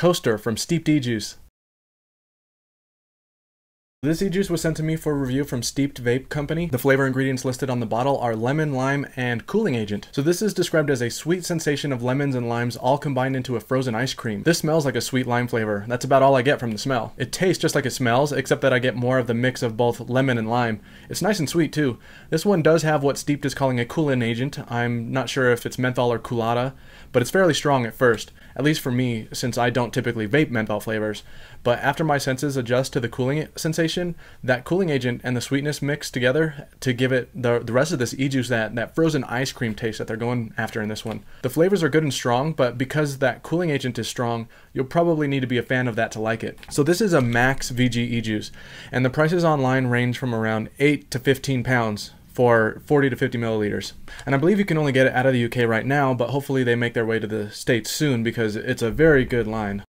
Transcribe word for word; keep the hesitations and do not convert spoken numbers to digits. Coaster from Steeped E-Juice. This e-juice was sent to me for review from Steeped Vape Company. The flavor ingredients listed on the bottle are lemon, lime, and cooling agent. So this is described as a sweet sensation of lemons and limes all combined into a frozen ice cream. This smells like a sweet lime flavor. That's about all I get from the smell. It tastes just like it smells, except that I get more of the mix of both lemon and lime. It's nice and sweet too. This one does have what Steeped is calling a coolant agent. I'm not sure if it's menthol or coolata, but it's fairly strong at first, at least for me, since I don't typically vape menthol flavors. But after my senses adjust to the cooling sensation, that cooling agent and the sweetness mix together to give it the, the rest of this e-juice that, that frozen ice cream taste that they're going after in this one. The flavors are good and strong, but because that cooling agent is strong, you'll probably need to be a fan of that to like it. So this is a max V G e-juice, and the prices online range from around eight to fifteen pounds for forty to fifty milliliters. And I believe you can only get it out of the U K right now, but hopefully they make their way to the States soon because it's a very good line.